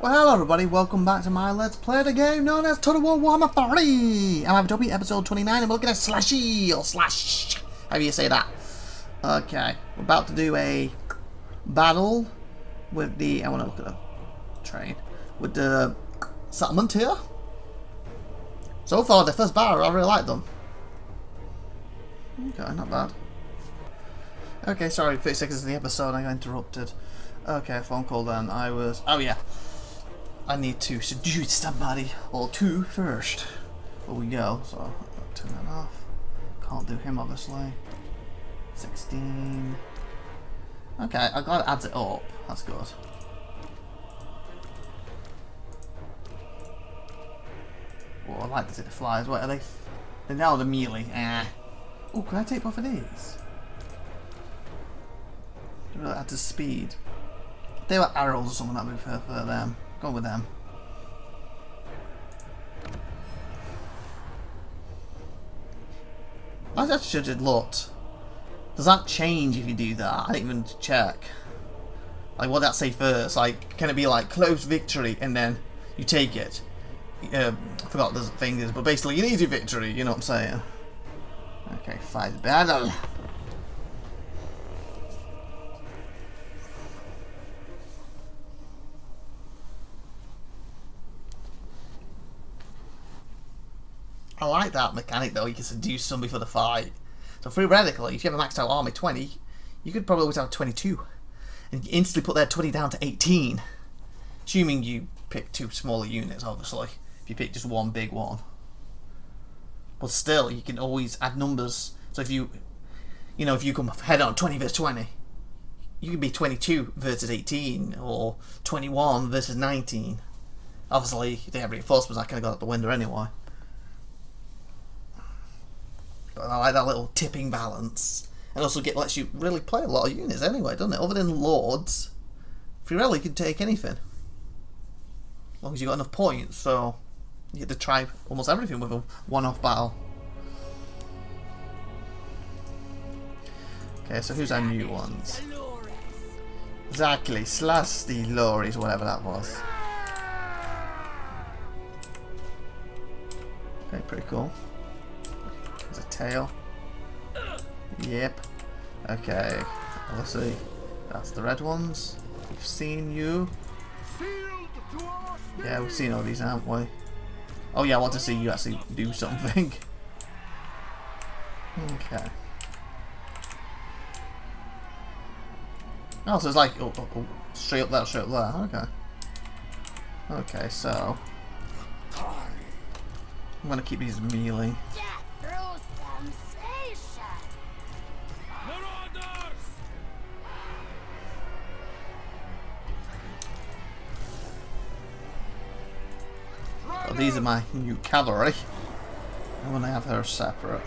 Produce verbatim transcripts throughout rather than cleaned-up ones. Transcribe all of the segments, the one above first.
Well, hello everybody, welcome back to my Let's Play the game known as Total War: Warhammer three! I'm IVATOPIA, episode twenty-nine, and we're looking at Slashy, or Slash, however you say that. Okay, we're about to do a battle with the, I want to look at the train, with the settlement here. So far, the first battle, I really like them. Okay, not bad. Okay, sorry, thirty seconds in the episode, I got interrupted. Okay, phone call then, I was, oh yeah. I need to seduce somebody or two first. But we go, so I'll turn that off. Can't do him obviously. sixteen. Okay, I gotta add it up. That's good. Well, I like to see the flies. Wait, are they? They're now the melee. Eh. Oh, can I take both of these? I really add to speed. If they were arrows or something, that'd be fair for them. Go with them. I just should have looked. Does that change if you do that? I didn't even check. Like, what did that say first? Like, can it be like close victory and then you take it? Um, I forgot what the thing is, but basically an easy victory, you know what I'm saying? Okay, fight battle. I like that mechanic though, you can seduce somebody for the fight. So theoretically, if you have a maxed out army twenty, you could probably always have twenty-two. And you instantly put their twenty down to eighteen. Assuming you pick two smaller units, obviously. If you pick just one big one. But still, you can always add numbers. So if you, you know, if you come head on twenty versus twenty, you could be twenty-two versus eighteen, or twenty-one versus nineteen. Obviously, if they have reinforcements, that kind of got out the window anyway. I like that little tipping balance, and also get lets you really play a lot of units anyway, doesn't it? Other than lords, Fiorelli you can take anything as long as you got enough points. So you get to try almost everything with a one-off battle. Okay, so who's our new ones? Exactly, Slasty Lories, whatever that was. Okay, pretty cool. There's a tail. Yep. Okay. Let's see. That's the red ones. We've seen you. Yeah, we've seen all these, haven't we? Oh yeah, I want to see you actually do something. Okay. Oh, so it's like oh, oh, oh, straight up there, straight up there. Okay. Okay, so I'm gonna keep these melee. Oh, these are my new cavalry. I'm gonna have her separate.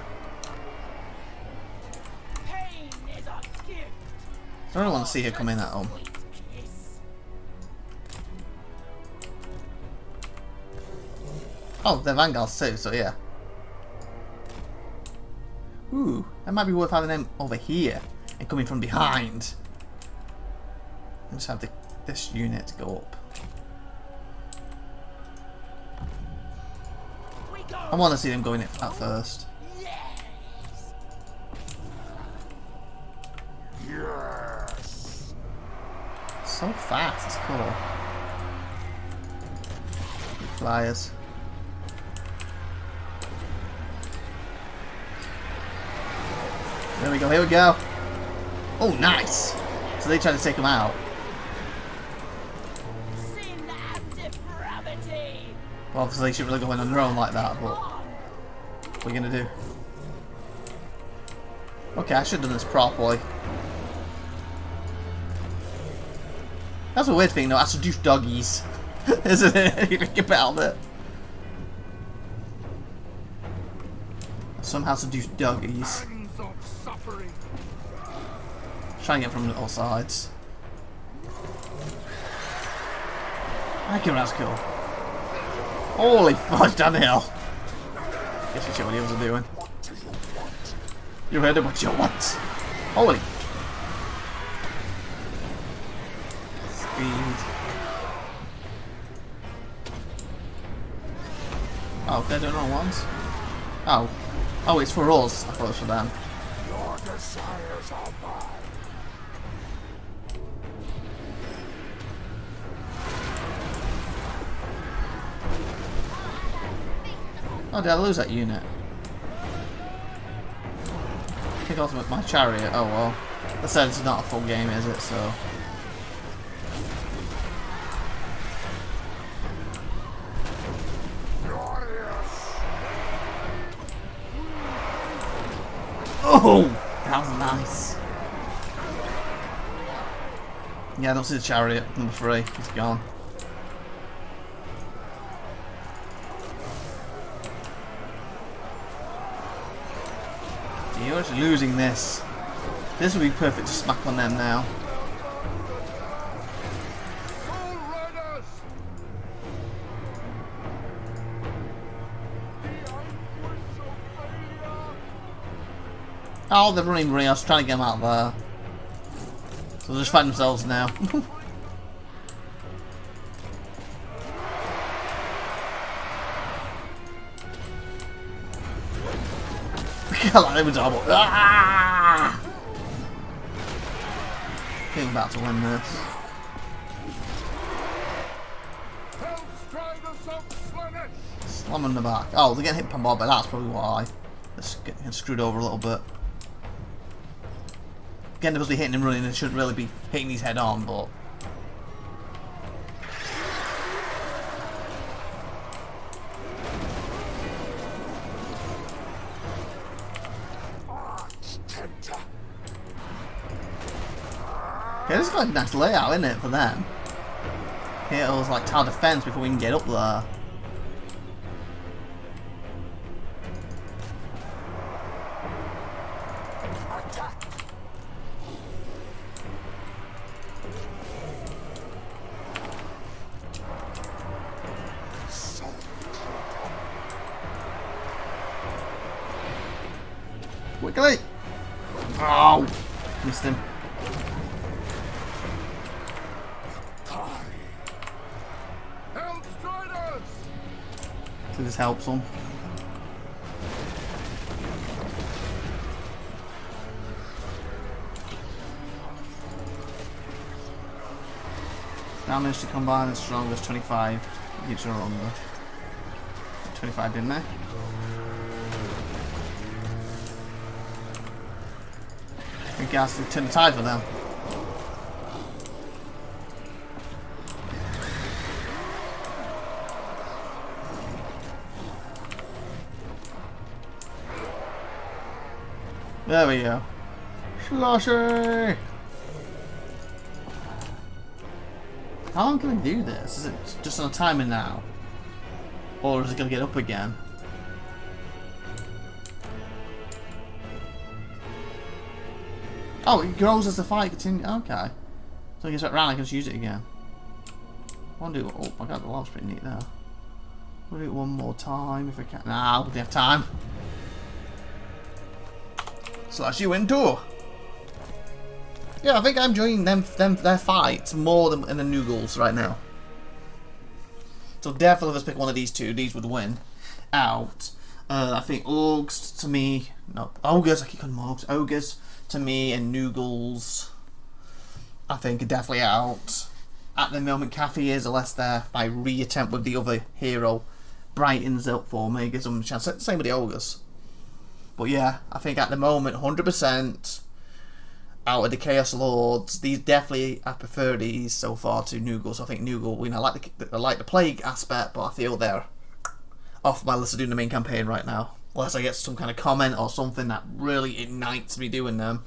I don't want to see her come in at home. Oh, they're vanguards too, so yeah. Ooh, that might be worth having them over here and coming from behind. I just have the, this unit go up. I want to see them going in at first. Yes. So fast, it's cool. Flyers. There we go, here we go. Oh, nice. So they tried to take him out. Well, obviously they should really go in on their own like that, but what are you going to do? Okay, I should have done this properly. That's a weird thing though, I seduced doggies. Isn't it? You think about it. Somehow seduced doggies. Try and get from all sides. I think that's cool. Holy fudge, damn hell. Guess you show what the others are doing. You heard of what you want. Holy. Speed. Oh, they're the wrong ones. Oh. Oh, it's for us. I thought it was for them. Your desires are mine. Oh, did I lose that unit? Kick off with my chariot. Oh well. I said it's not a full game, is it? So. Oh, that was nice. Yeah, I don't see the chariot. Number three, it's gone. You're just losing this. This would be perfect to smack on them now. Oh, they're running real. I was trying to get them out there. So they'll just find themselves now. That was horrible. Ah! I think I'm about to win this. Slam in the back. Oh, they're getting hit by mob, but that's probably why. They're getting screwed over a little bit. Again, they're supposed to be hitting him running and shouldn't really be hitting these head on, but. Yeah, this is quite a nice layout, isn't it, for them? Here it was like tower defense before we can get up there. Quickly! Oh! Missed him. So this helps them. Damage to combine and strongest twenty-five. Gives her longer. twenty-five, didn't they? I guess we turn the tide for them. There we go. Sloshy! How long can we do this? Is it just on a timer now? Or is it going to get up again? Oh, it grows as the fight continues. Okay. So I guess that round I can just use it again. I want to do it. Oh my god, the lob's pretty neat there. I'll do it one more time if I can. Nah, I don't have time. Slash you in too. Yeah, I think I'm enjoying them, them, their fights more than in the Nurgles right now. So definitely let's pick one of these two. These would win out. Uh, I think Orgs to me, no, Ogres, I keep calling them Orgs, Ogres to me and Nurgles, I think are definitely out. At the moment, Caffey is, unless they're by reattempt with the other hero, brightens up for me, gives them a chance. Same with the Ogres. But yeah, I think at the moment, one hundred percent out of the Chaos Lords. These definitely, I prefer these so far to Nurgle. So I think Nurgle, you know, I like the, I like the plague aspect, but I feel they're off my list of doing the main campaign right now. Unless I get some kind of comment or something that really ignites me doing them.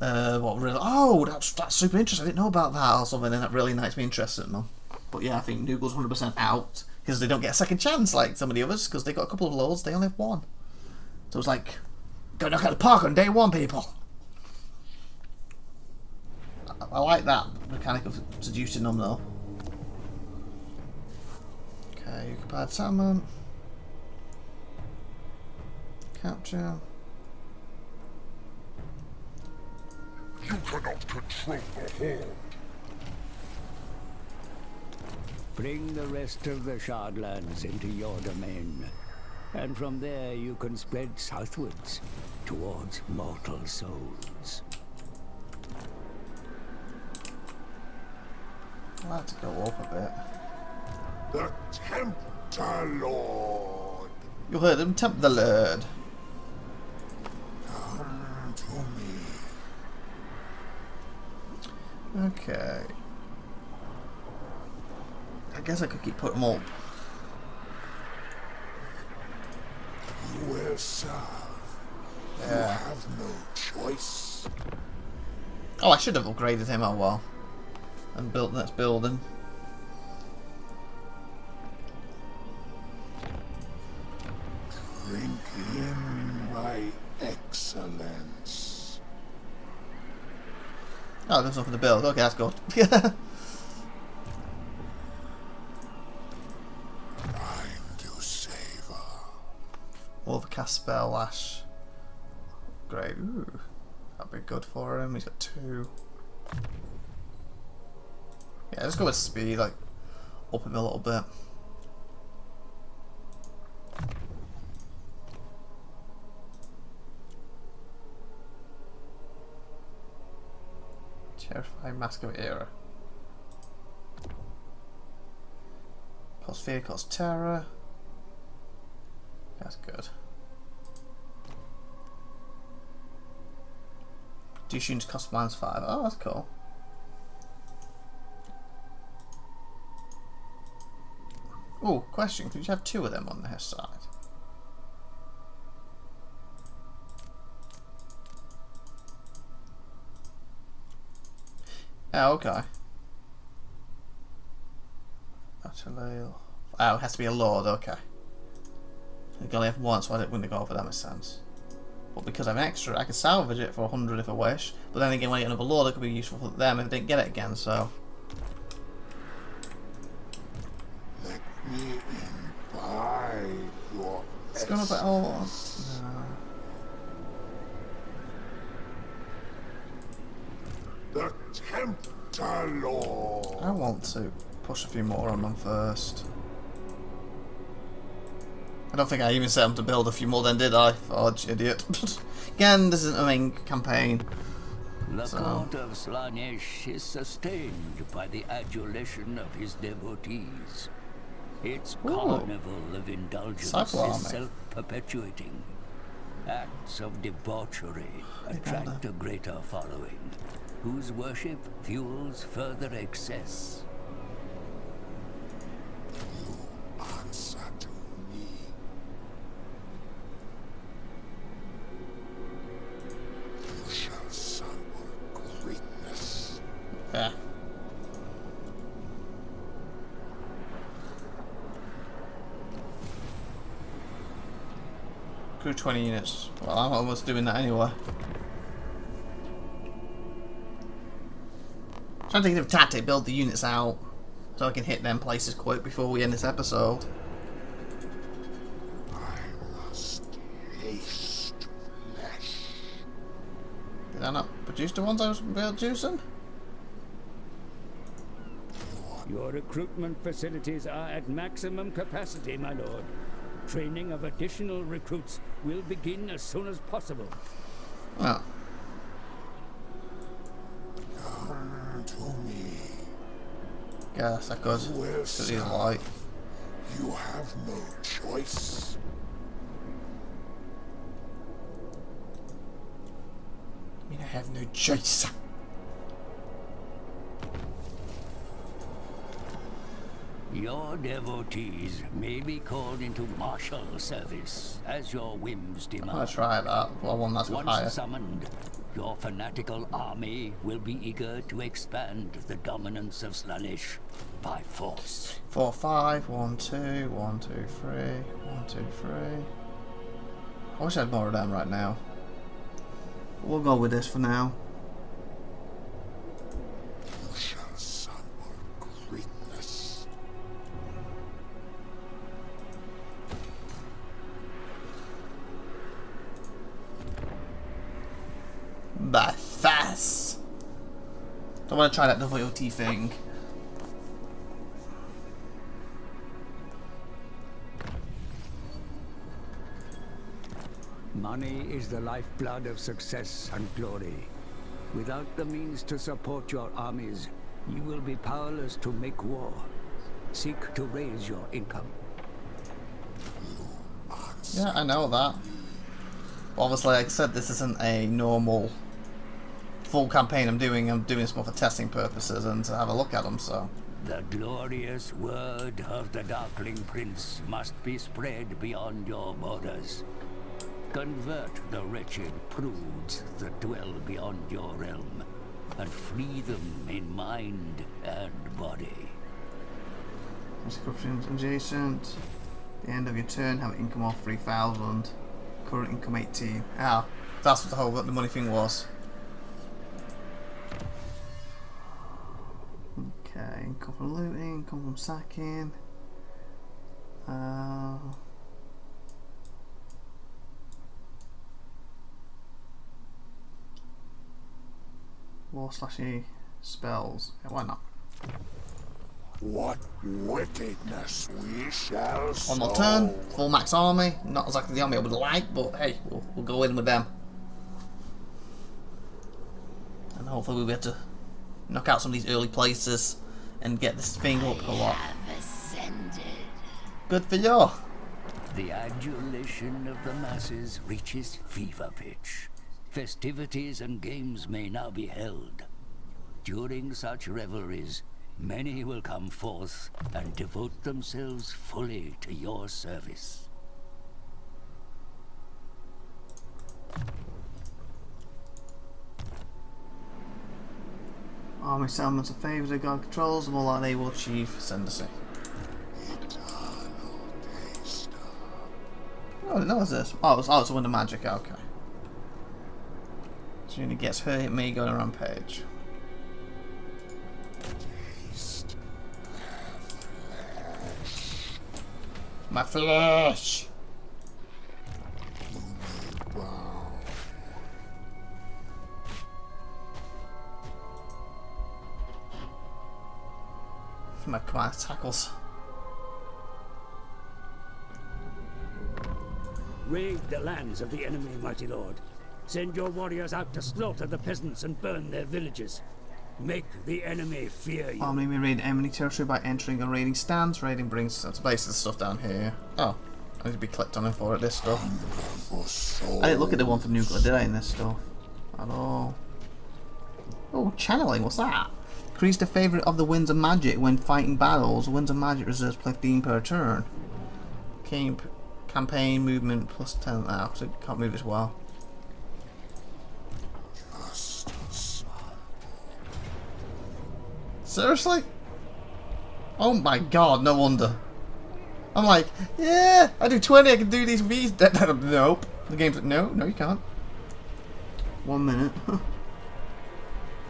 Uh, what really? Oh, that's that's super interesting. I didn't know about that or something, and that really ignites me interested in them. But yeah, I think Nurgle's one hundred percent out because they don't get a second chance like some of the others because they got a couple of lords, they only have one. So it's like, go knock out the park on day one, people. I, I like that mechanic of seducing them, though. Okay, occupied settlement. Capture. You cannot control the horde. Bring the rest of the Shardlands into your domain, and from there you can spread southwards towards mortal souls. I'll have to go up a bit. The Tempter Lord! You heard him, Tempter Lord. Come to me. Okay. I guess I could keep putting them all. You will serve. Yeah. You have no choice. Oh, I should have upgraded him. Oh well. And built that building. Drink in my excellence. Oh, there's nothing to build. Okay, that's good. Overcast spell lash. Great. Ooh, that'd be good for him. He's got two. Yeah, let's go with speed, like up him a little bit. Terrifying Mask of Era. Plus fear, cause terror. That's good. Do students cost minus five? Oh, that's cool. Oh, question. Could you have two of them on their side? Oh, okay. That's a little... Oh, it has to be a lord, okay. I can only have one, so I wouldn't go for that much sense. But because I have an extra, I can salvage it for a hundred if I wish. But then again, when I get another lord, it could be useful for them if they didn't get it again, so... Let me imbibe your it's going to be all... The Tempter Lord! I want to push a few more on them first. I don't think I even set him to build a few more than did I? Oh, idiot. Again, this isn't the main campaign. The so. Court of Slaanesh is sustained by the adulation of his devotees. Its Ooh. Carnival of indulgence Cycle is self-perpetuating. Acts of debauchery attract a greater following, whose worship fuels further excess. You answer to me. Yeah. Crew twenty units. Well, I'm almost doing that anyway. Trying to think of a tactic, build the units out so I can hit them places quick before we end this episode. I must taste flesh. Did I not produce the ones I was producing? Your recruitment facilities are at maximum capacity, my lord. Training of additional recruits will begin as soon as possible. Oh. Come to me. Yes, I could. Well, you have no choice. I mean, I have no choice. Your devotees may be called into martial service as your whims demand. I'm gonna try that. Well, one that's Once higher. summoned, your fanatical army will be eager to expand the dominance of Slaanesh by force. Four, five, one, two, one, two, three, one, two, three. I wish I had more of them right now. We'll go with this for now. By fast. Don't want to try that loyalty thing. Money is the lifeblood of success and glory. Without the means to support your armies, you will be powerless to make war. Seek to raise your income. Yeah, I know that. Obviously, like I said, this isn't a normal full campaign I'm doing. I'm doing this more for testing purposes and to have a look at them, so... The glorious word of the Darkling Prince must be spread beyond your borders. Convert the wretched prudes that dwell beyond your realm, and free them in mind and body. Inscriptions adjacent. The end of your turn, have income of three thousand. Current income eighteen. Ah, that's what the whole the money thing was. Okay, income from looting, income from sacking. Uh, war slashy spells. Yeah, why not? What wickedness we shall see. On my turn, full max army. Not exactly the army I would like, but hey, we'll, we'll go in with them. And hopefully we'll be able to knock out some of these early places and get this thing up a lot. Good for you. The adulation of the masses reaches fever pitch. Festivities and games may now be held. During such revelries, many will come forth and devote themselves fully to your service. Army settlements of favors that God controls, the more likely they will achieve ascendancy. Oh, no, is this? Oh, it's, oh, it's a Wind of Magic, okay. So when it gets hurt, it may go on a rampage. My flesh! Wow. My command tackles. Raid the lands of the enemy, mighty lord. Send your warriors out to slaughter the peasants and burn their villages. Make the enemy fear you. Normally we raid enemy territory by entering a raiding stands. Raiding brings that's basically stuff down here. Oh, I need to be clicked on for it, this stuff. I didn't look at the one from Nurgle, did I, in this stuff? At all. Oh, channeling, what's that? Increase the favourite of the Winds of Magic when fighting battles. Winds of Magic reserves fifteen per turn. Camp, campaign, movement, plus ten now, because it can't move as well. Seriously? Oh my god, no wonder. I'm like, yeah, I do twenty, I can do these V's. Nope. The game's like, no, no, you can't. One minute.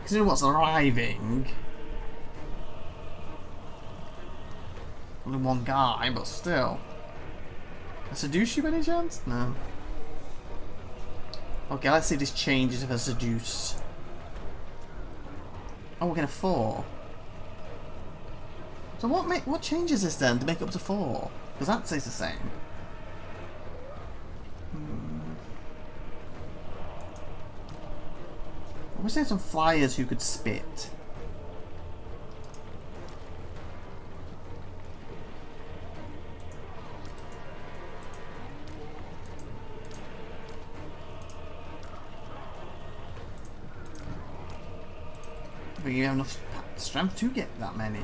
Consider what's arriving. Only one guy, but still. Can I seduce you by any chance? No. Okay, let's see if this changes if I seduce. Oh, we're going to four. So what make, what changes this then to make it up to four? Because that stays the same. Hmm. I wish they had some flyers who could spit. I think you have enough strength to get that many.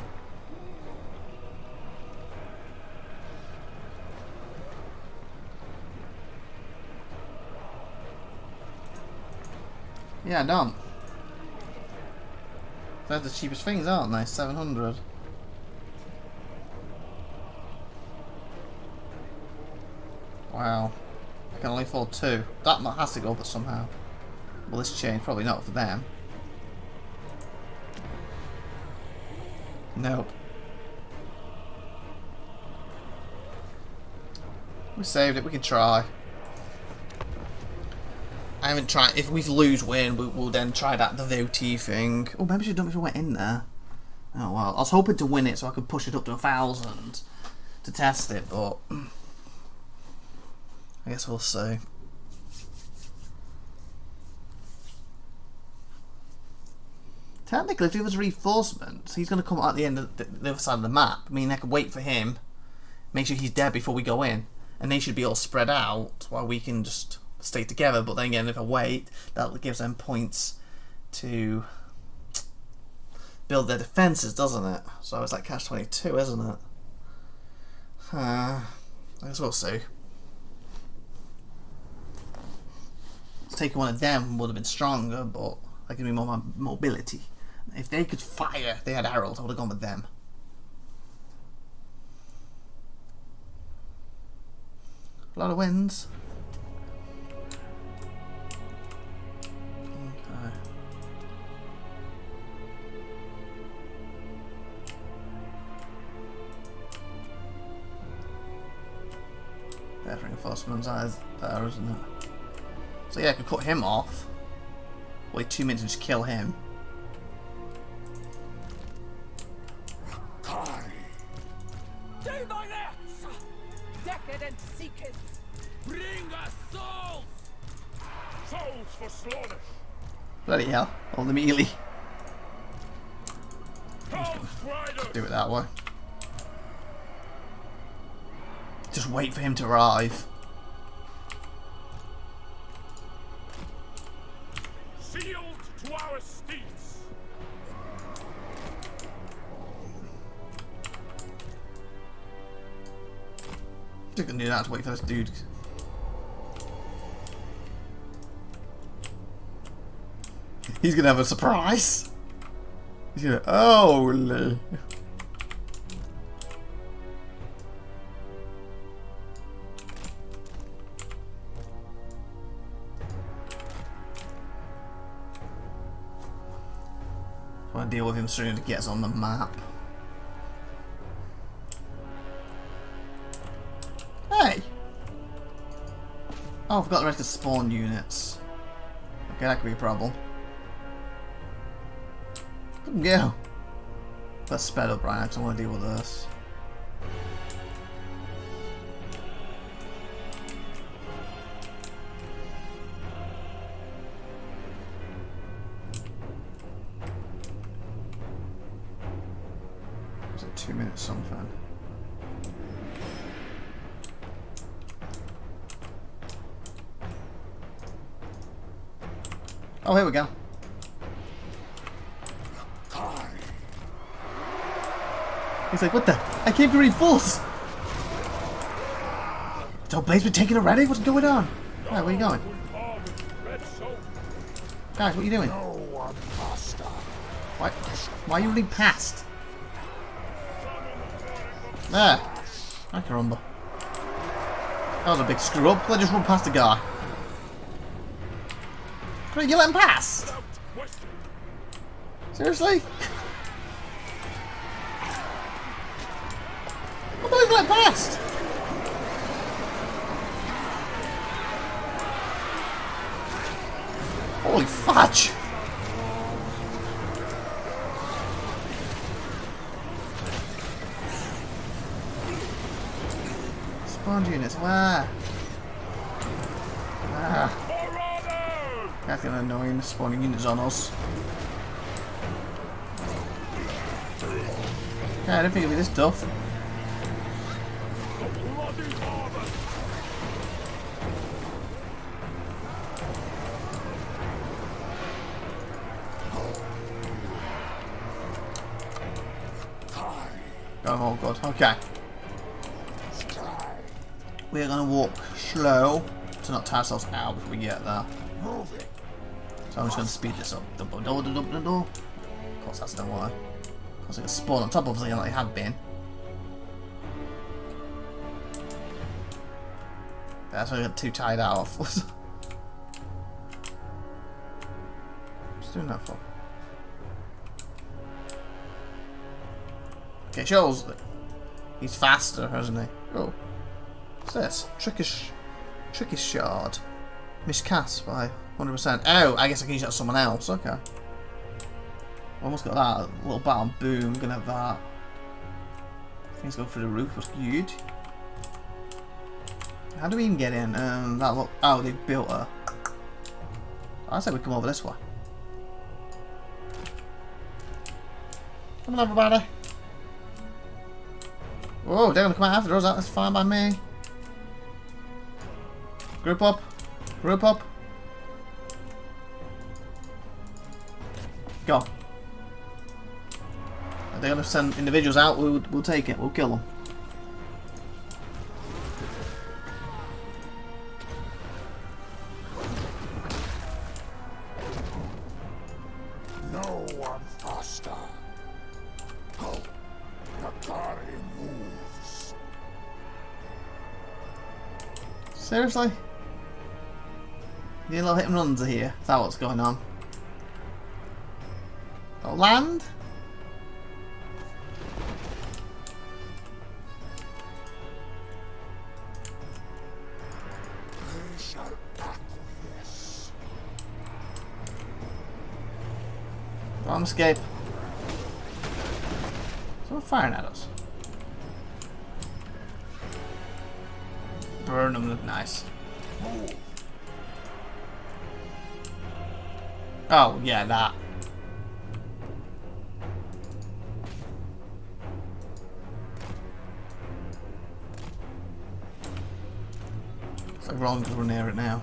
Yeah, I don't. They're the cheapest things, aren't they? seven hundred. Wow. I can only afford two. That has to go up somehow. Will this change? Probably not for them. Nope. We saved it, we can try. I haven't tried. If we lose win, we will then try that the devotee thing. Oh, maybe she don't even went in there. Oh well, I was hoping to win it so I could push it up to a thousand to test it, but I guess we'll see. Technically, if he was reinforcements, he's going to come out the end of the, the other side of the map. I mean, I can wait for him, make sure he's dead before we go in, and they should be all spread out while we can just stay together. But then again, if I wait, that gives them points to build their defences, doesn't it? So it's like catch twenty-two, isn't it? Uh, I guess we'll see. Taking one of them would have been stronger, but that gives me more mobility. If they could fire, if they had arrows, I would have gone with them. A lot of wins. Okay. There's reinforcements there, isn't it? So yeah, I could cut him off. Wait two minutes and just kill him. Decadent seekers, bring us souls. Souls for Slaanesh. Bloody hell! All the melee. Do it that way. Just wait for him to arrive. I can do that to wait for this dude. He's gonna have a surprise. He's gonna. Oh, no. I want to deal with him soon as he gets on the map. Hey! Oh, I forgot the rest of spawn units. Okay, that could be a problem. Good girl. Let's sped up right now because I want to deal with this. Two minutes something. Oh, here we go. He's like, what the? I came to reinforce! So Blaze been taken already? What's going on? Alright, where are you going? Guys, what are you doing? What? Why are you running past? There. I can remember. That was a big screw up. Let's just run past the guy. Could you let him past? Seriously? I thought he let him past. Holy fudge! Units, where? Ah. That's gonna annoy the spawning units on us. Yeah, I don't think it'll be this tough. Oh god, okay. We're gonna walk slow to not tie ourselves out before we get there. So I'm just gonna speed this up. Double, double, double, double, double. Of course, that's no way. Of course, I can spawn on top of something like it had been. That's why I got too tired out off. What's doing that for? Okay, shows. He's faster, isn't he? Oh. What's this? Trickish, trickish shard. Miscast by one hundred percent. Oh, I guess I can use that on someone else. Okay. Almost got that. A little battle boom. Gonna have that. Things go through the roof. That's good. How do we even get in? Um, that look. Oh, they built her. I said we come over this way. Come on, everybody. Whoa, they're going to come out after us. That's fine by me. Group up. Group up. Go. If they're going to send individuals out, we'll, we'll take it. We'll kill them. Seriously? The little hit and runs are here. Is that what's going on? Got land? I shall acquiesce. Bomb escape. Someone firing at us. Burn them, look nice. Oh, yeah, that. It's like wrong to run near it now.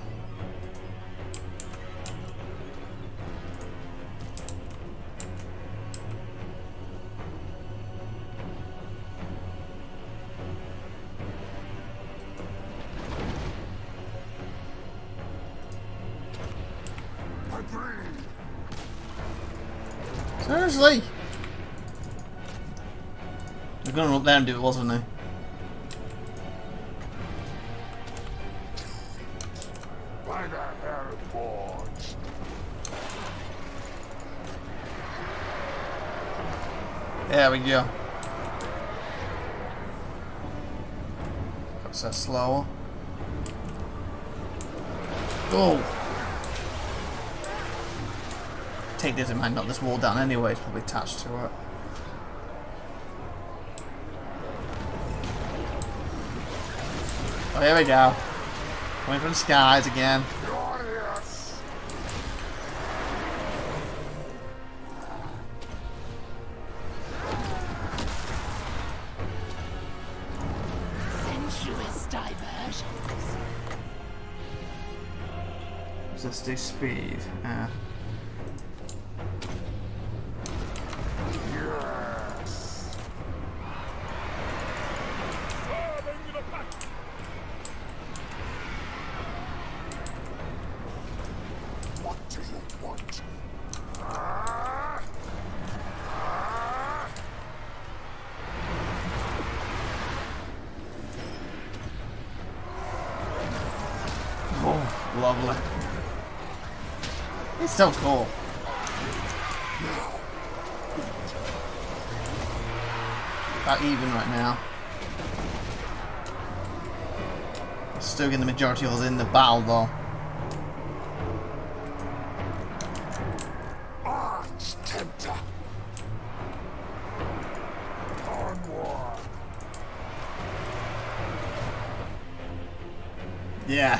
Seriously? I was going to run up there and do it, wasn't I? By the hair of forge. There we go. That's that slower. Go. Take this in mind, knock this wall down anyway, it's probably attached to it. Oh, here we go. Coming from the skies again. Sensuous diversions. Resisting speed. Yeah. Lovely. It's so cool. About even right now. Still getting the majority of us in the battle though. Yeah.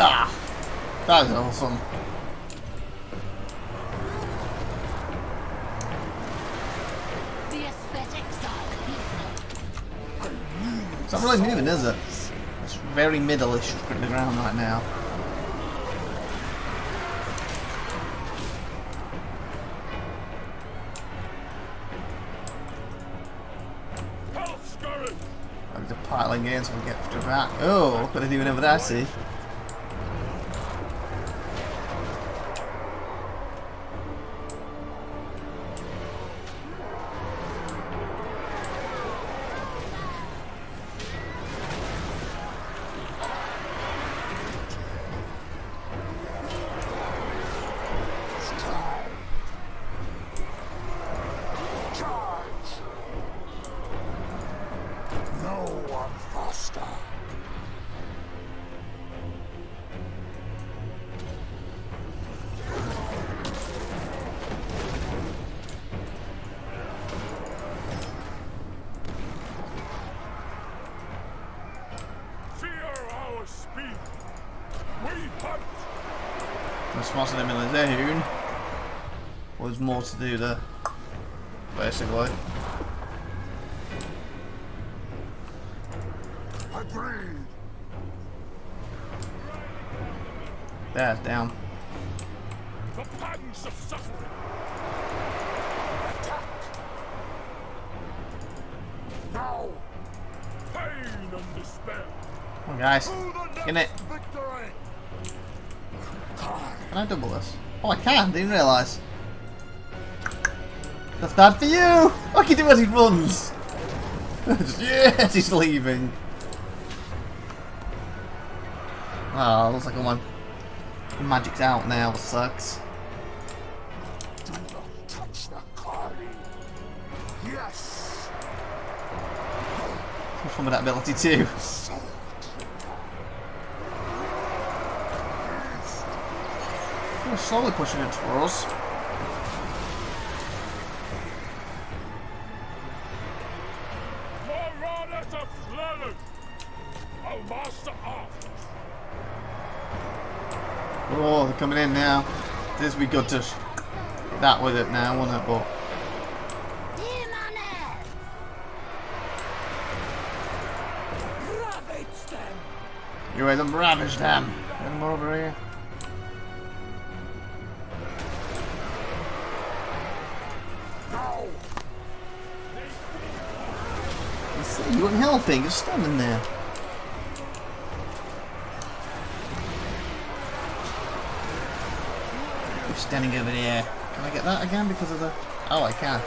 Ah, that is awesome. The aesthetics are it's not really moving, is it? It's very middle-ish on the ground right now. I'm just piling in so we get after that. Oh, look what they're doing over there, see? Response to them in the zone. Well, there's more to do there, basically. I breathe. That's down. The pangs of suffering. Attack. Now, pain and despair. Come on, guys, get it. Victory. Can I double this? Oh, I can. Didn't realise. That's bad for you. Look, he do as he runs. Yes, he's leaving. Ah, oh, looks like all my magic's out now. Sucks. Do not touch the quarry. Yes. What's wrong with that ability too? We're slowly pushing it towards us. Oh, they're coming in now. This would be good to that with it now, wouldn't it? But ravage them. You let them ravage them. Get them over here. You weren't helping, you're standing there. You're standing over there. Can I get that again because of the... Oh, I can.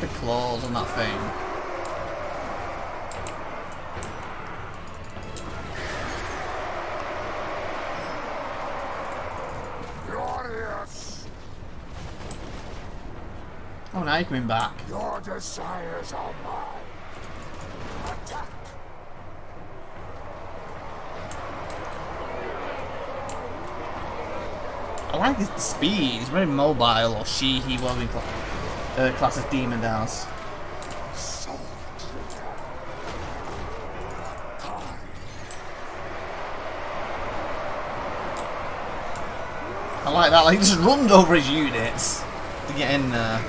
The claws on that thing. Glorious. Oh, now you're coming back. Your desires are mine. Attack. I like his speed. He's very mobile, or she, he, whatever you call it. Uh, class of demon dance. I like that, like he just runs over his units to get in there.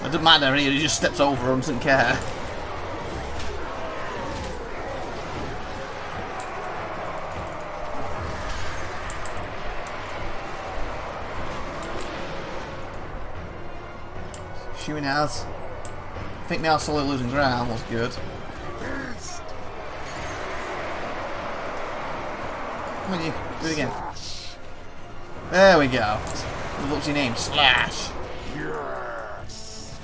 It doesn't matter, he just steps over them, doesn't care. Shooting at us. I think now slowly losing ground was good. Come on, you. Do it again. There we go. What's your name? Slaanesh. Yes.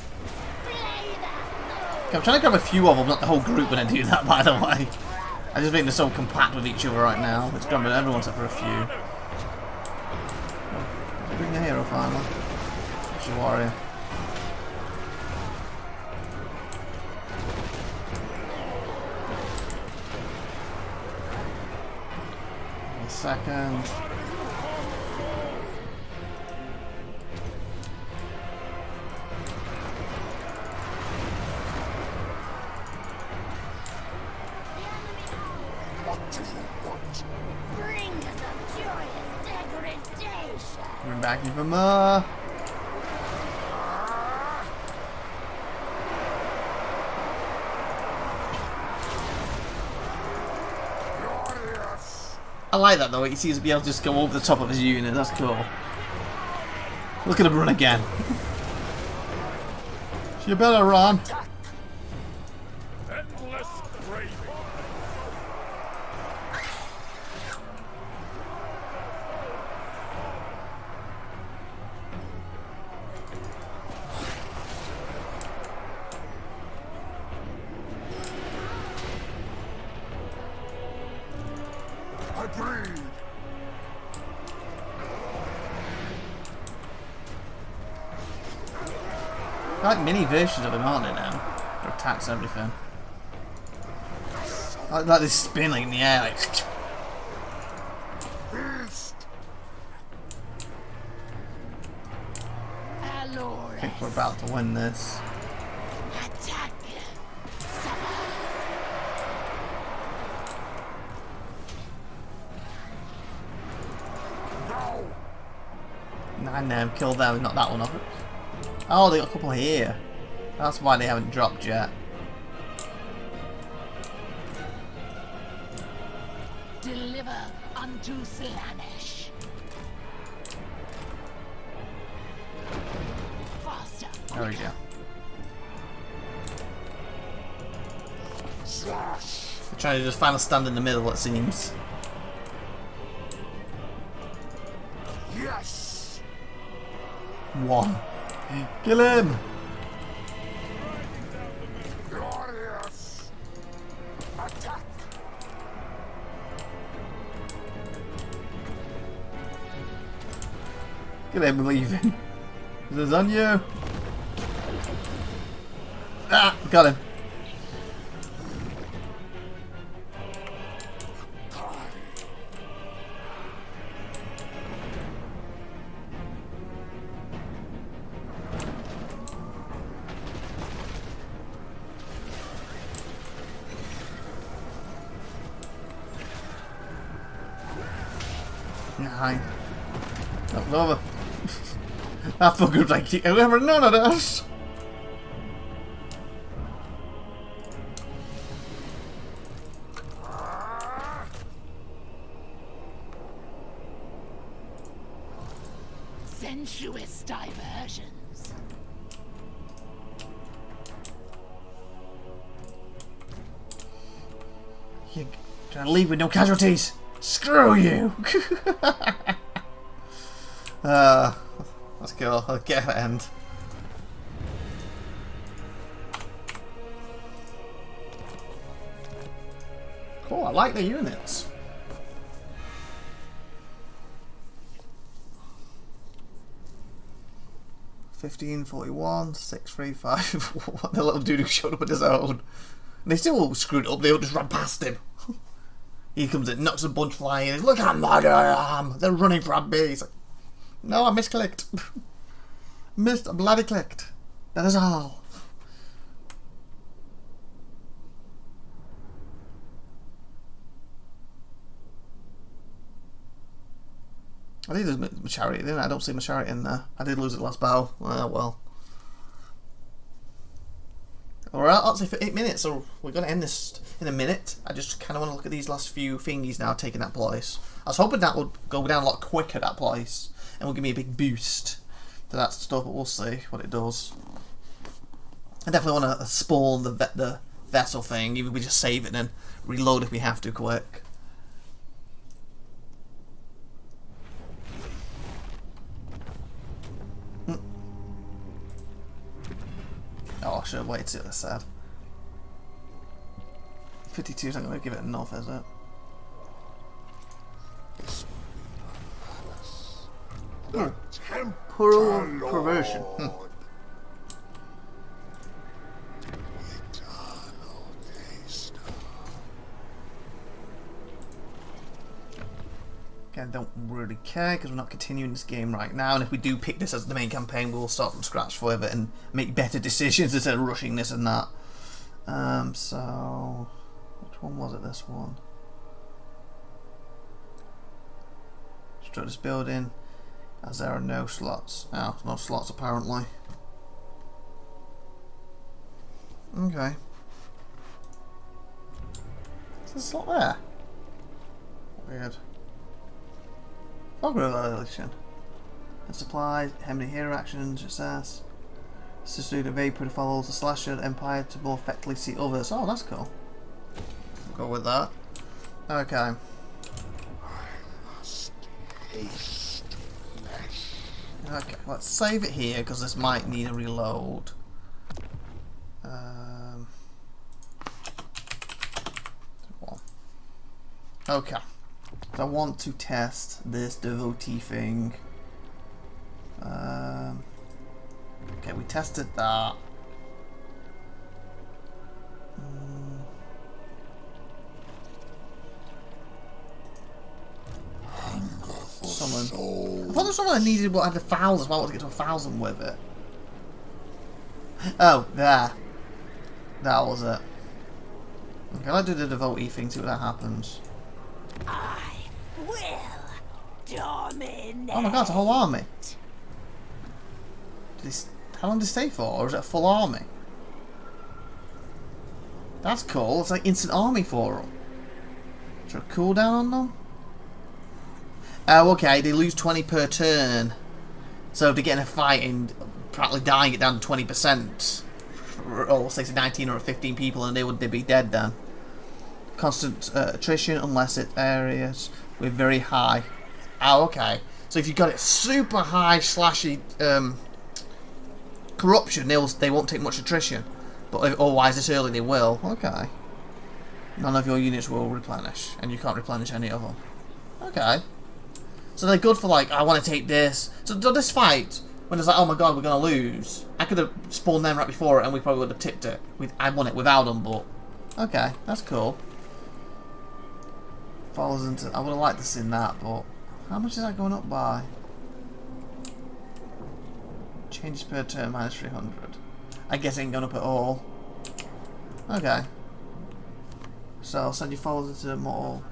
Okay, I'm trying to grab a few of them, not the whole group when I do that, by the way. I just think they're so compact with each other right now. Let's grab everyone except for a few. Bring the hero finally. She's a warrior. Second. What do you want? Bring us a joyous degradation. Coming back even more. I like that though, he seems to be able to just go over the top of his unit, that's cool. Look at him run again. You better run. Endless gravy. They're like mini versions of him, aren't they now? Their attacks everything. Like, like this spinning in the air, like. I think we're about to win this. Nine them, kill them, knock that one off. Oh, they got a couple here. That's why they haven't dropped yet. Deliver unto Slaanesh. Faster. There we go. They're trying to just find a stand in the middle, it seems. Yes. One. Kill him. Look at him leaving. This is on you. Ah, got him. Nine. That was over. That fucker was like, I've never known of this! Sensuous diversions. You're trying to leave with no casualties! Screw you! uh, Let's go, I'll get that end. Cool, I like the units. Fifteen, forty-one, six, three, five. What the little dude who showed up on his own. And they still all screwed up, they all just ran past him. He comes in, knocks a bunch flying, look at my arm! They're running from me. He's like, no, I misclicked. Missed, I bloody clicked. That is all. I think there's my chariot, didn't I? I don't see my chariot in there. I did lose it last battle. Oh well. Alright, that's it for eight minutes, so we're going to end this in a minute. I just kind of want to look at these last few thingies now taking that place. I was hoping that would go down a lot quicker, that place, and would give me a big boost to that stuff, but we'll see what it does. I definitely want to spawn the, ve the vessel thing, even if we just save it and reload if we have to quick. Oh, I should have waited till it's sad. fifty-two is not going to give it enough, is it? The temporal perversion. Hm. Okay, I don't really care because we're not continuing this game right now, and if we do pick this as the main campaign, we'll start from scratch forever and make better decisions instead of rushing this and that. Um, so... Which one was it, this one? Destroy this building, as there are no slots. Oh, no slots apparently. Okay. Is there a slot there? Weird. Logger violation. And supplies, how many hero actions, success. Sisterhood of Vapor to follow the Slasher Empire to more effectively see others. Oh, that's cool. Go with that. Okay. I must taste flesh. Okay, let's save it here because this might need a reload. Um. Okay. So I want to test this devotee thing. Um. Okay, we tested that. Someone. I thought there was someone I needed what I had a thousand, so I wanted to get to a thousand with it. Oh, there. That was it. Okay, I'll do the devotee thing, see what that happens. I will dominate. Oh my god, it's a whole army. Did they, how long did they stay for? Or is it a full army? That's cool. It's like instant army for them. Is there a cooldown on them? Oh, okay. They lose twenty per turn. So if they get in a fight and practically dying, it down to twenty percent. Or say nineteen or fifteen people, and they would they'd be dead then. Constant uh, attrition unless it's areas with very high. Oh, okay. So if you've got it super high slashy um, corruption, they'll they won't take much attrition. But if, otherwise, this early they will. Okay. None of your units will replenish, and you can't replenish any of them. Okay. So they're good for like, I want to take this. So this fight, when it's like, oh my god, we're gonna lose. I could have spawned them right before it, and we probably would have tipped it. We'd, I won it without them, but okay, that's cool. Follows into. I would have liked this in that, but how much is that going up by? Changes per turn minus three hundred. I guess it ain't gone up at all. Okay. So I'll send you followers into them all.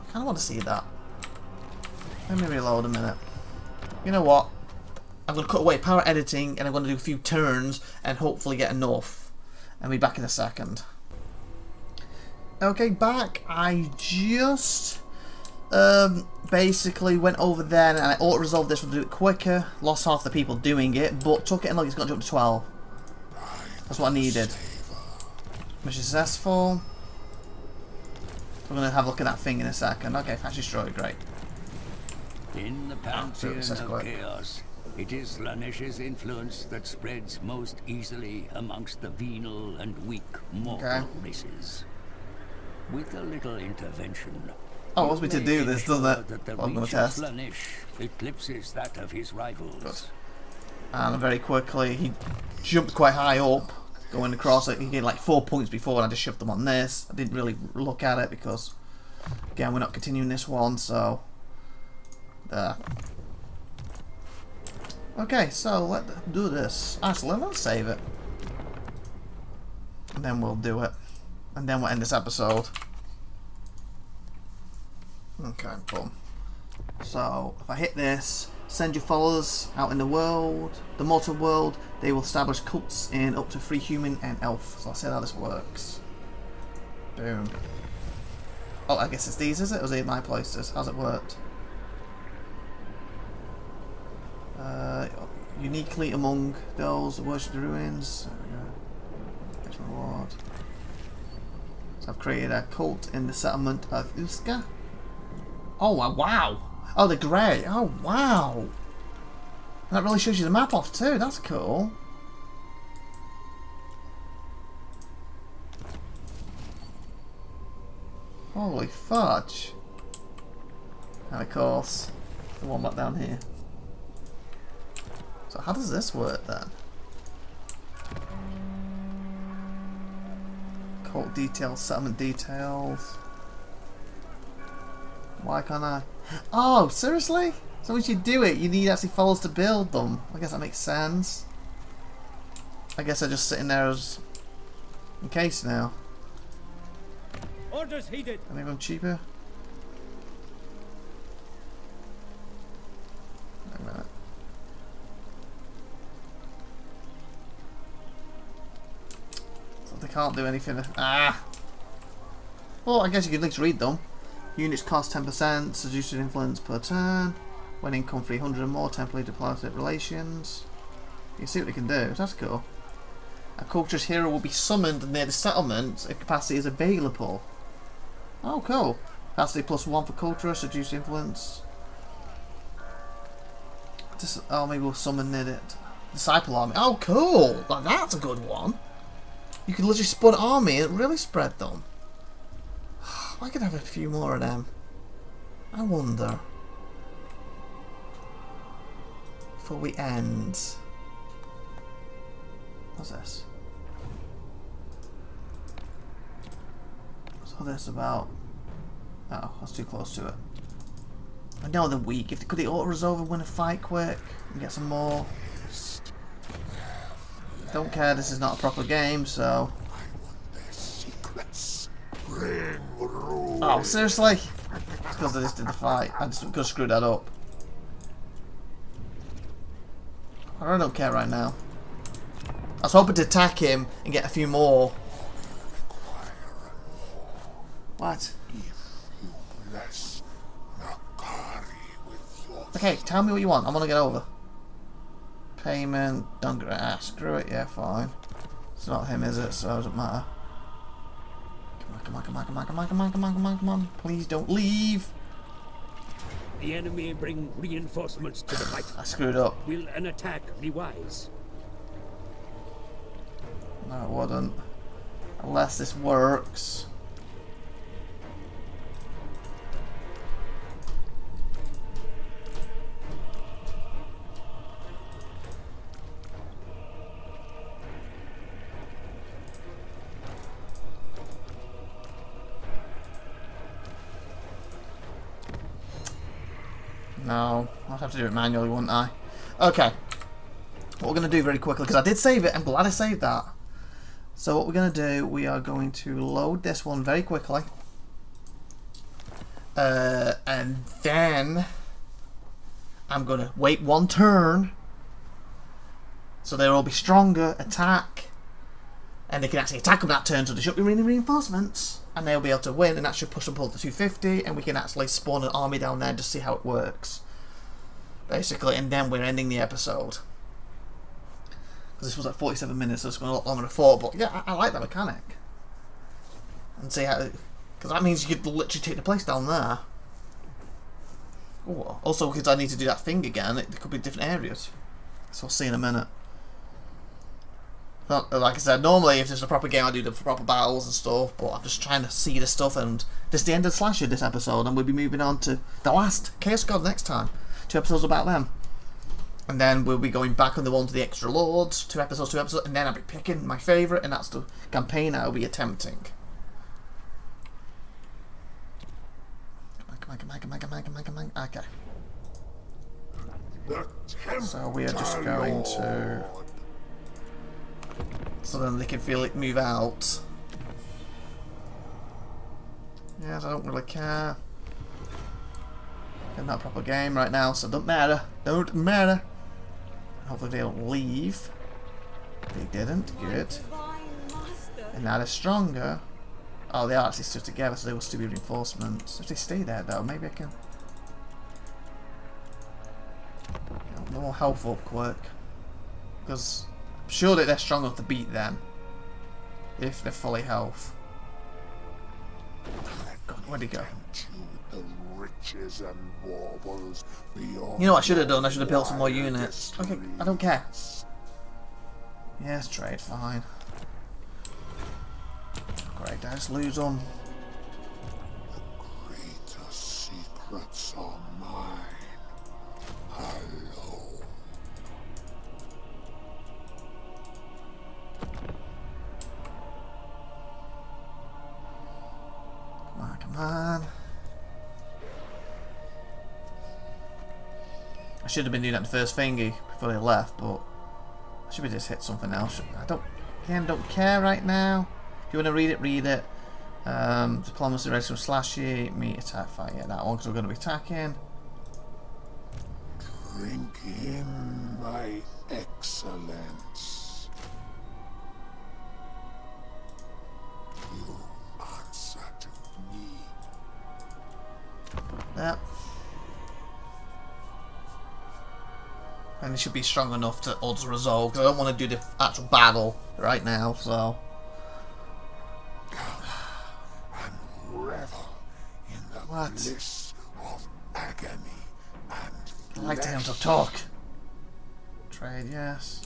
I kind of want to see that. Let me reload a minute. You know what? I'm going to cut away power editing and I'm going to do a few turns and hopefully get enough. I'll be back in a second. Okay, back. I just um, basically went over there and I auto-resolved this one to do it quicker. Lost half the people doing it, but took it and look, it's got to jump to twelve. That's what I needed. Mission successful. We're going to have a look at that thing in a second. Okay, Thatch destroyed, great. In the pantheon of chaos, it is Slaanesh's influence that spreads most easily amongst the venal and weak mortal okay. races. With a little intervention, oh, wants me to do this, doesn't it? That the reach of Slaanesh eclipses that of his rivals. Good. And very quickly, he jumped quite high up, going across it. He did like four points before, and I just shoved them on this. I didn't really look at it because, again, we're not continuing this one, so. There. Okay, so let's do this. Actually, let's save it. And then we'll do it. And then we'll end this episode. Okay, boom. So, if I hit this, send your followers out in the world, the mortal world, they will establish cults in up to three human and elf. So I'll see how this works. Boom. Oh, I guess it's these, is it? Or was it my places? How's it worked? Uh, uniquely among those that worship the ruins. There's my reward. So I've created a cult in the settlement of Uska. Oh wow! Oh, they're grey. Oh wow! And that really shows you the map off too. That's cool. Holy fudge! And of course, the one back down here. So how does this work then? Cult details, settlement details. Why can't I? Oh, seriously? So once you do it, you need actually followers to build them. I guess that makes sense. I guess I just sit in there as in case now. Orders heeded. Any of them cheaper? Wait a minute. They can't do anything. Ah! Well, I guess you can at least read them. Units cost ten percent, seducing influence per turn. When income three hundred or more, temporary diplomatic relations. You see what they can do. That's cool. A culturist hero will be summoned near the settlement if capacity is available. Oh, cool. Capacity plus one for culturist, seduce influence. Just, oh, maybe we'll summon near it. Disciple army. Oh, cool! Now that's a good one. You could literally spawn an army and really spread them. I could have a few more of them. I wonder. Before we end. What's this? What's all this about? Oh, that's too close to it. I know they're weak. If they could, they auto-resolve and win a fight quick and get some more. Don't care, this is not a proper game, so... I want their secrets. Oh, seriously? It's because I just did the fight. I just could have screwed that up. I don't care right now. I was hoping to attack him and get a few more. What? Okay, tell me what you want. I'm gonna get over. Payment, don't get ah, screw it, yeah, fine. It's not him, is it? So it doesn't matter. Come on, come on, come on, come on, come on, come on, come on, come on. Please don't leave. The enemy bring reinforcements to the fight. I screwed up. Will an attack be wise? No, it wouldn't. Unless this works. No, I'd have to do it manually, wouldn't I? Okay, what we're going to do very quickly, because I did save it, I'm glad I saved that. So what we're going to do, we are going to load this one very quickly. Uh, and then I'm going to wait one turn so they'll all be stronger, attack, and they can actually attack them that turn, so they should be reading reinforcements. And they'll be able to win, and that should push them up to two fifty, and we can actually spawn an army down there and just see how it works. Basically, and then we're ending the episode. Because this was like forty-seven minutes, so it's going a lot longer than I thought, but yeah, I, I like that mechanic. And see how... because that means you could literally take the place down there. Ooh, also, because I need to do that thing again, it, it could be different areas. So I'll see in a minute. Not, like I said, normally if there's a proper game I do the proper battles and stuff, but I'm just trying to see the stuff, and this is the end of Slasher this episode, and we'll be moving on to the last Chaos God next time. Two episodes about them. And then we'll be going back on the one to the Extra Lords, two episodes, two episodes, and then I'll be picking my favourite, and that's the campaign I'll be attempting. Come on, come on, come on, come on, come on, come on, come on. Okay. So we are just going to... so then they can feel it move out. Yeah, I don't really care. They're not a proper game right now, so don't matter. Don't matter. Hopefully they'll leave. They didn't. Good. And now they're stronger. Oh, they are actually stood together, so they will still be reinforcements. If they stay there, though, maybe I can get more health up quick. Because... sure that they're strong enough to beat them if they're fully health. Oh, God, where'd he go? You know what I should have done? I should have built some more units. Okay, I don't care. Yes, trade, fine. Great, let's lose them. The greater secrets are mine. Hello. Come on, come on. I should have been doing that the first thingy before they left, but I should have just hit something else. I don't, again, don't care right now. If you want to read it, read it. Um, diplomacy, race from Slashy, meat, attack, fight. Yeah, that one, because we're going to be attacking. Drink in my excellence. Yep. And it should be strong enough to odds resolve, because I don't want to do the actual battle right now, so. And revel in the what? Bliss of agony and I like to hear him to talk. Trade, yes.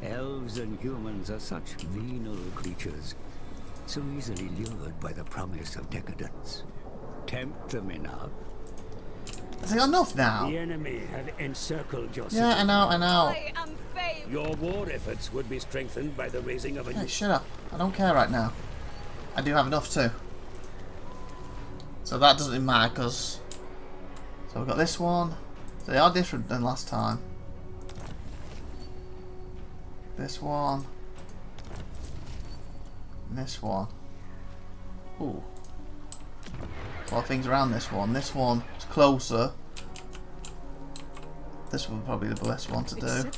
Elves and humans are such venal creatures, so easily lured by the promise of decadence. Tempt them enough. Is it enough now? The enemy have encircled your city. Yeah, I know, I know. I am failed. Your war efforts would be strengthened by the raising of a... Hey, shut up. I don't care right now. I do have enough too. So that doesn't matter because... So we've got this one. They are different than last time. This one. And this one. Ooh. A lot of things around this one. This one is closer. This one probably the best one to do.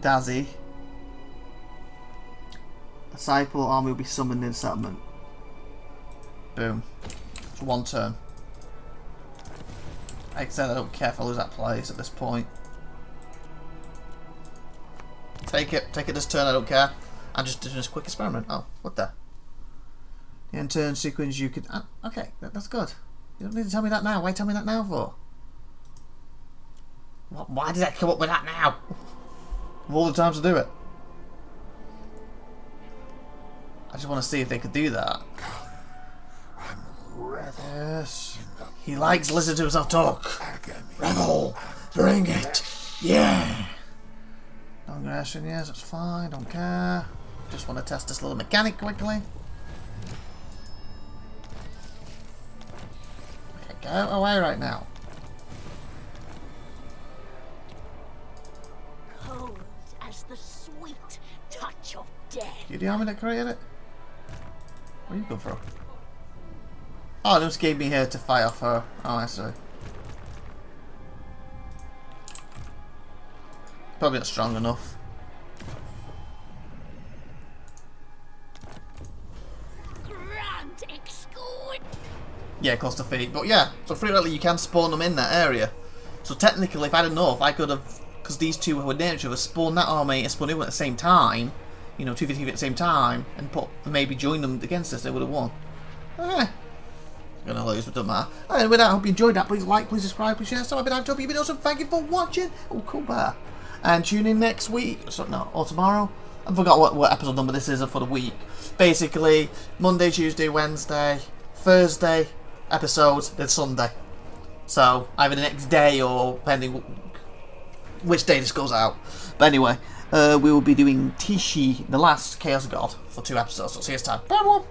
Dazzy. A disciple army will be summoned in settlement. Boom. It's one turn. Except I don't care if I lose that place at this point. Take it. Take it this turn, I don't care. I'm just doing a quick experiment. Oh, what the? The end turn sequence you could... Uh, okay, that, that's good. You don't need to tell me that now. Why tell me that now for? What, why did I come up with that now? Of all the times to do it. I just want to see if they could do that. Yes. He likes listening to himself talk. Rebel, bring it. Yeah. No aggression, yes, that's fine. Don't care. Just want to test this little mechanic quickly. Okay, go away right now. Cold as the sweet touch of death. You the army that created it? Where are you going from? Oh, they just gave me here to fight off her. Oh, I see. Probably not strong enough. Grand exclude. Yeah, close to feet. But yeah, so frequently you can spawn them in that area. So technically, if I had enough, I could have, because these two were near each other, spawned that army and spawned him at the same time. You know, two v two at the same time, and put maybe join them against us. They would have won. Eh. I'm gonna lose, but doesn't matter. And with that, I hope you enjoyed that. Please like, please subscribe, please share. So I've been IVATOPIA, you've been awesome. Thank you for watching. Oh, cool bear. And tune in next week. So, no, or tomorrow. I forgot what, what episode number this is for the week. Basically, Monday, Tuesday, Wednesday, Thursday episodes, then Sunday. So either the next day or depending which day this goes out. But anyway, uh, we will be doing Tishi, the last Chaos God, for two episodes. So see you next time. Bye everyone.